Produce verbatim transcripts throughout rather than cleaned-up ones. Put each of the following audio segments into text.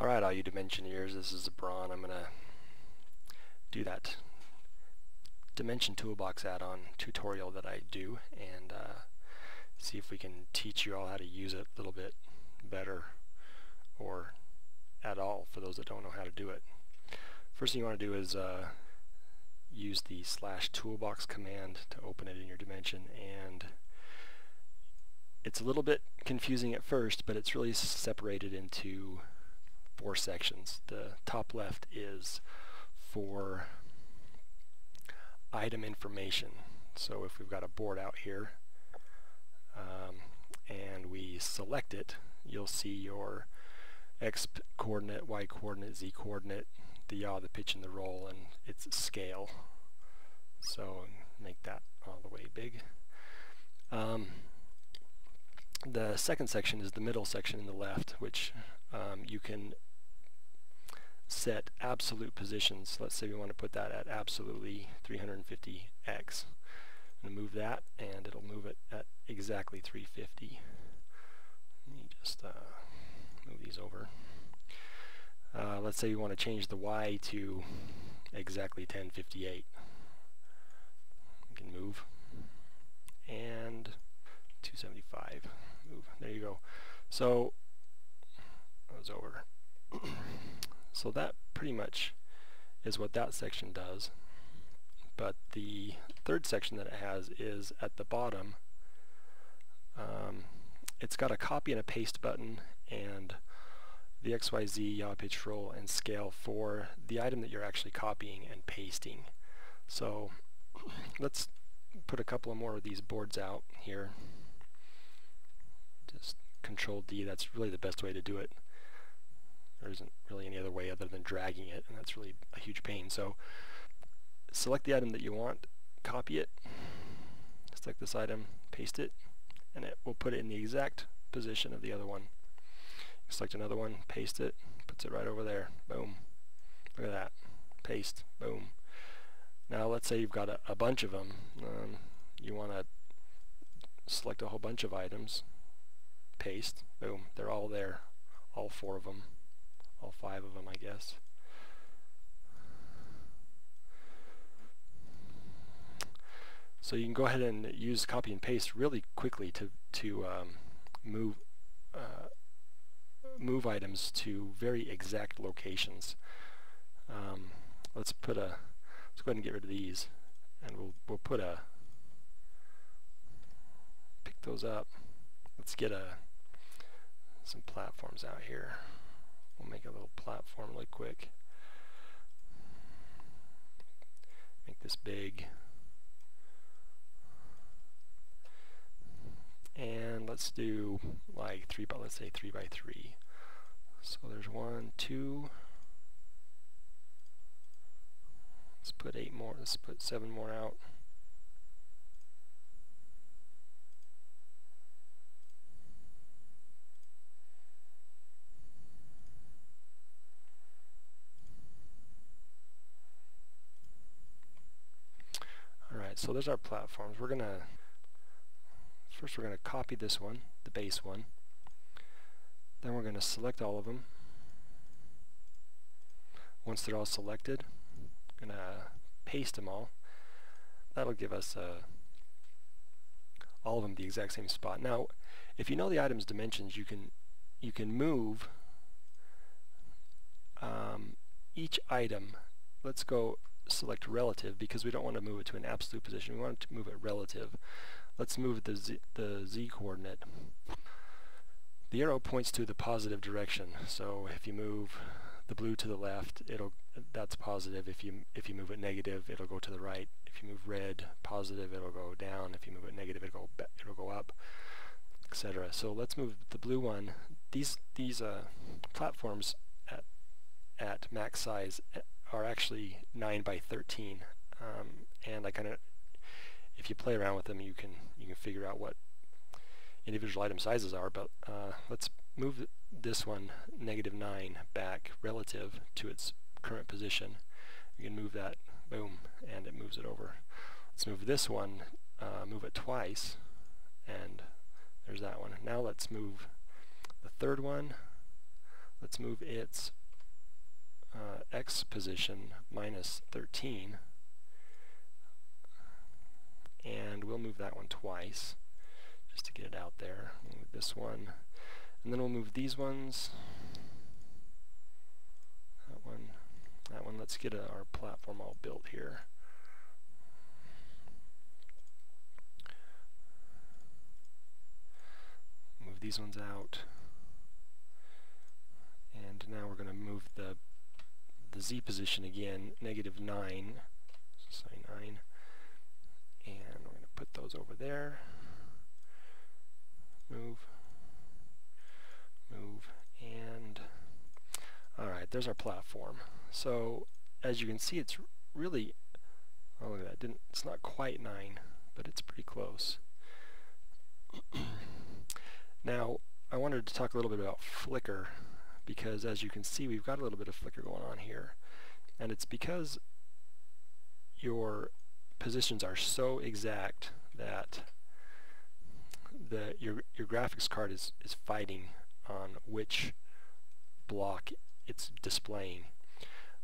Alright, all you Dimensioneers, this is Bhrawn. I'm going to do that Dimension Toolbox add-on tutorial that I do and uh, see if we can teach you all how to use it a little bit better, or at all for those that don't know how to do it. First thing you want to do is uh, use the slash toolbox command to open it in your dimension, and it's a little bit confusing at first, but it's really separated into four sections. The top left is for item information. So if we've got a board out here um, and we select it, you'll see your X coordinate, Y coordinate, Z coordinate, the yaw, the pitch, and the roll, and its scale. So make that all the way big. Um, the second section is the middle section in the left, which um, you can set absolute positions. Let's say we want to put that at absolutely three hundred fifty x. I'm going to move that, and it'll move it at exactly three fifty. Let me just uh, move these over. Uh, let's say you want to change the Y to exactly ten fifty-eight. You can move, and two seventy-five. Move. There you go. So that was over. So that pretty much is what that section does. But the third section that it has is at the bottom. Um, it's got a copy and a paste button, and the X Y Z, yaw, pitch, roll, and scale for the item that you're actually copying and pasting. So let's put a couple of more of these boards out here. Just Control D, that's really the best way to do it. There isn't really any other way other than dragging it, and that's really a huge pain. So select the item that you want, copy it, select this item, paste it, and it will put it in the exact position of the other one. Select another one, paste it, puts it right over there. Boom. Look at that. Paste. Boom. Now let's say you've got a, a bunch of them. Um, you want to select a whole bunch of items. Paste. Boom. They're all there. All four of them. All five of them, I guess. So you can go ahead and use copy and paste really quickly to, to um, move uh, move items to very exact locations. Um, let's put a let's go ahead and get rid of these, and we'll we'll put a pick those up. Let's get a some platforms out here. We'll make a little platform really quick. Make this big. And let's do like three by let's say three by three. So there's one, two. Let's put eight more. Let's put seven more out. All right. So there's our platforms. We're gonna. First we're going to copy this one, the base one, then we're going to select all of them. Once they're all selected, I'm going to paste them all. That'll give us uh, all of them the exact same spot. Now if you know the item's dimensions, you can you can move um, each item. Let's go select relative, because we don't want to move it to an absolute position, we want to move it relative. Let's move the z, the z coordinate. The arrow points to the positive direction. So if you move the blue to the left, it'll that's positive. If you if you move it negative, it'll go to the right. If you move red positive, it'll go down. If you move it negative, it'll go it'll go up, et cetera. So let's move the blue one. These these uh, platforms at at max size are actually nine by thirteen, um, and I kind of. If you play around with them, you can you can figure out what individual item sizes are. But uh, let's move this one negative nine back relative to its current position. You can move that, boom, and it moves it over. Let's move this one, uh, move it twice, and there's that one. Now let's move the third one. let's move its uh, X position minus thirteen, and we'll move that one twice just to get it out there. Move this one, and then we'll move these ones, that one, that one. Let's get a, our platform all built here. Move these ones out, and now we're going to move the the Z position again, negative nine, sorry, nine, and we're going to put those over there. Move, move, and alright, there's our platform. So as you can see, it's really, oh look at that, didn't, it's not quite nine, but it's pretty close. Now I wanted to talk a little bit about flicker, because as you can see, we've got a little bit of flicker going on here, and it's because your positions are so exact that the your your graphics card is is fighting on which block it's displaying.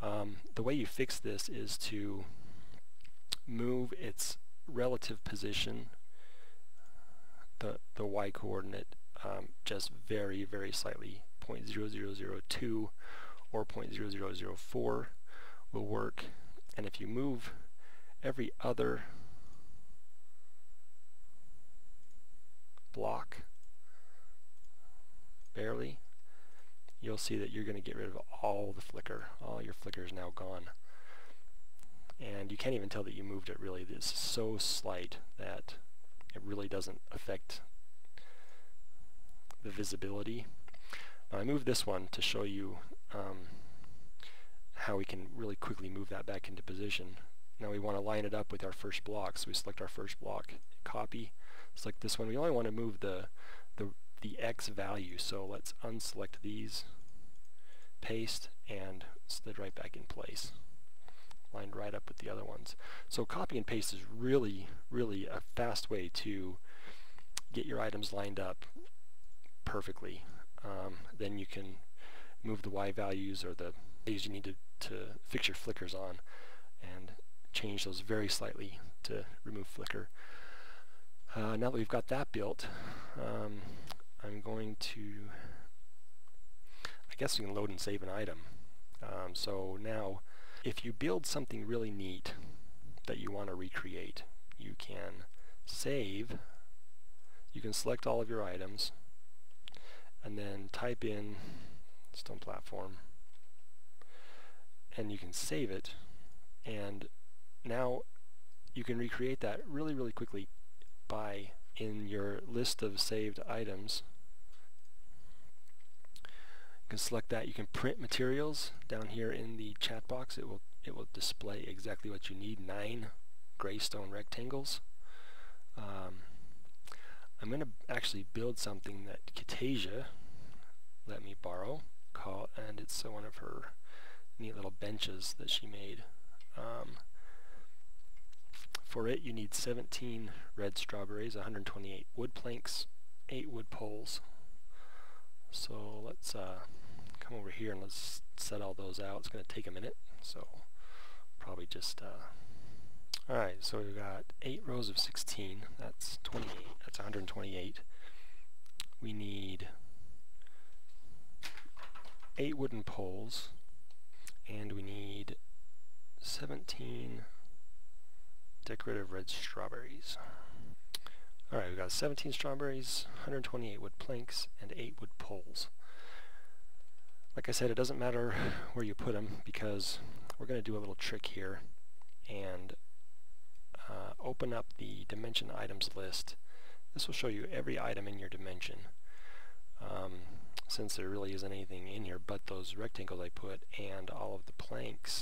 Um, the way you fix this is to move its relative position, the the y coordinate, um, just very very slightly. zero point zero zero zero two or zero point zero zero zero four will work, and if you move every other block barely, you'll see that you're going to get rid of all the flicker. All your flicker is now gone, and you can't even tell that you moved it. Really, it's so slight that it really doesn't affect the visibility. I moved this one to show you um, how we can really quickly move that back into position. Now we want to line it up with our first block, so we select our first block, copy, select this one. We only want to move the, the, the X value, so let's unselect these, paste, and slid right back in place. Lined right up with the other ones. So copy and paste is really, really a fast way to get your items lined up perfectly. Um, then you can move the Y values or the values you need to, to fix your flickers on, and change those very slightly to remove flicker. Uh, now that we've got that built, um, I'm going to, I guess we can load and save an item. Um, so now if you build something really neat that you want to recreate, you can save, you can select all of your items, and then type in stone platform, and you can save it, and now you can recreate that really really quickly by, in your list of saved items, you can select that, you can print materials down here in the chat box. It will it will display exactly what you need, nine gray stone rectangles. um, I'm going to actually build something that Catasia let me borrow, call, and it's one of her neat little benches that she made. Um, for it you need seventeen red strawberries, one hundred twenty-eight wood planks, eight wood poles. So let's uh, come over here and let's set all those out. It's going to take a minute, so probably just... Uh, Alright, so we've got eight rows of sixteen, that's twenty-eight, that's one hundred twenty-eight. We need eight wooden poles, and we need seventeen decorative red strawberries. Alright, we've got seventeen strawberries, one hundred twenty-eight wood planks, and eight wood poles. Like I said, it doesn't matter where you put them, because we're going to do a little trick here, and Uh, open up the dimension items list. This will show you every item in your dimension, um, since there really isn't anything in here but those rectangles I put and all of the planks.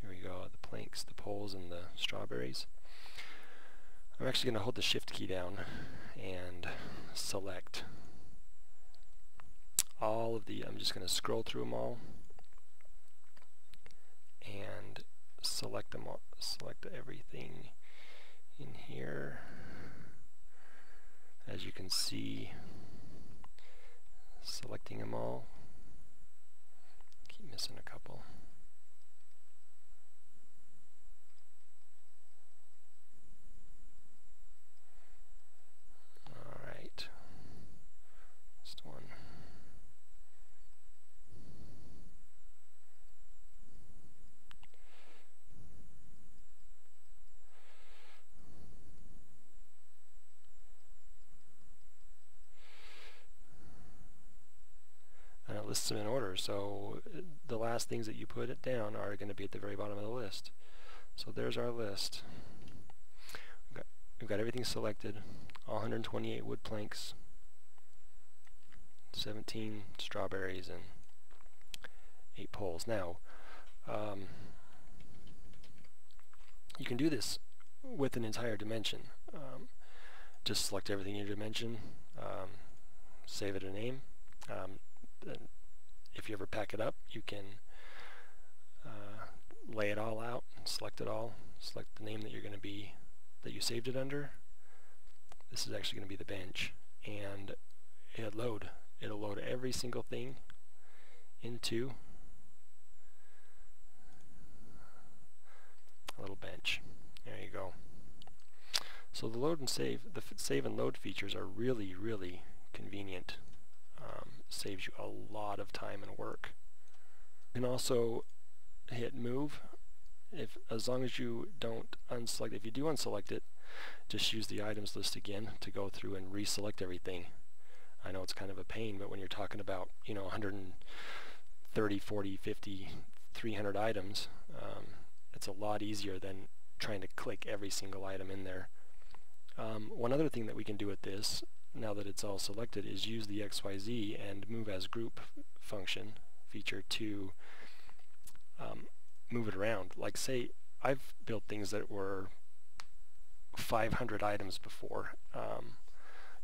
Here we go, the planks, the poles, and the strawberries. I'm actually going to hold the shift key down and select all of the, I'm just going to scroll through them all and select them all, select everything in here. As you can see, selecting them all, lists them in order, so the last things that you put down are going to be at the very bottom of the list. So there's our list. We've got, we've got everything selected, one hundred twenty-eight wood planks, seventeen strawberries, and eight poles. Now, um, you can do this with an entire dimension. Um, just select everything in your dimension, um, save it a name. Um, if you ever pack it up, you can uh, lay it all out, select it all, select the name that you're going to be, that you saved it under. This is actually going to be the bench, and it'll load. It'll load every single thing into a little bench. There you go. So the load and save, the f save and load features are really, really convenient. Um, saves you a lot of time and work. You can also hit move, if as long as you don't unselect. If you do unselect it, just use the items list again to go through and reselect everything. I know it's kind of a pain, but when you're talking about, you know, one hundred thirty, forty, fifty, three hundred items, um, it's a lot easier than trying to click every single item in there. Um, one other thing that we can do with this, now that it's all selected, is use the X Y Z and move as group function feature to um, move it around. Like, say I've built things that were five hundred items before, um,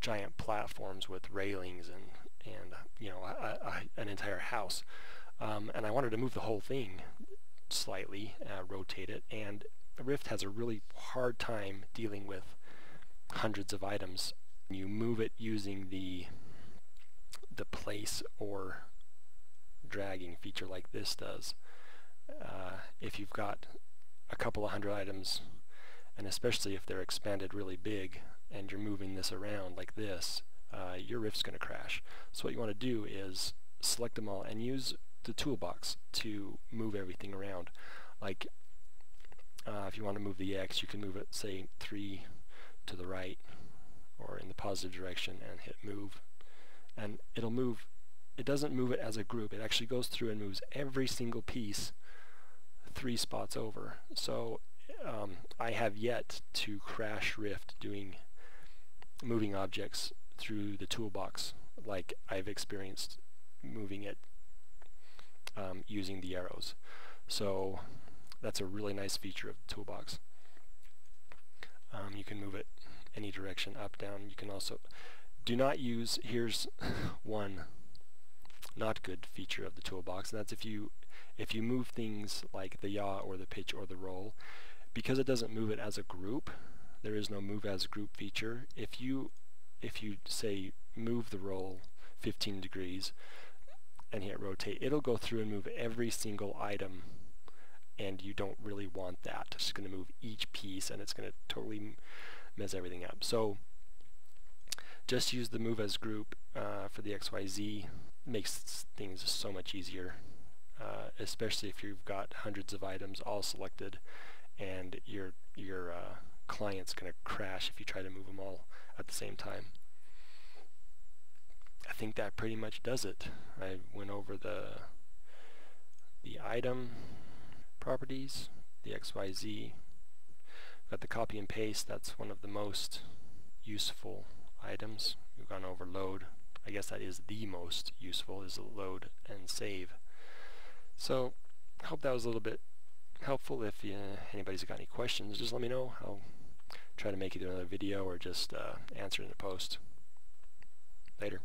giant platforms with railings and and you know a, a, an entire house, um, and I wanted to move the whole thing slightly, uh, rotate it, and Rift has a really hard time dealing with hundreds of items. You move it using the the place or dragging feature like this does. Uh, if you've got a couple of hundred items, and especially if they're expanded really big and you're moving this around like this, uh, your Rift's going to crash. So what you want to do is select them all and use the toolbox to move everything around. Like, uh, if you want to move the X, you can move it, say, three to the right or in the positive direction, and hit move, and it'll move. It doesn't move it as a group, it actually goes through and moves every single piece three spots over. So um, I have yet to crash Rift doing moving objects through the toolbox like I've experienced moving it um, using the arrows. So that's a really nice feature of the toolbox. Um, you can move it any direction, up, down. You can also do not use, here's one not good feature of the toolbox, and that's if you if you move things like the yaw or the pitch or the roll, because it doesn't move it as a group, there is no move as group feature. If you if you say move the roll fifteen degrees and hit rotate, it'll go through and move every single item, and you don't really want that. It's going to move each piece, and it's going to totally mess everything up. So just use the move as group uh, for the X Y Z. Makes things so much easier, uh, especially if you've got hundreds of items all selected, and your your uh, client's going to crash if you try to move them all at the same time. I think that pretty much does it. I went over the the item properties, the X Y Z. Got the copy and paste. That's one of the most useful items. We've gone over load. I guess that is the most useful, is load and save. So I hope that was a little bit helpful. If you, anybody's got any questions, just let me know. I'll try to make either another video or just uh, answer in a post. Later.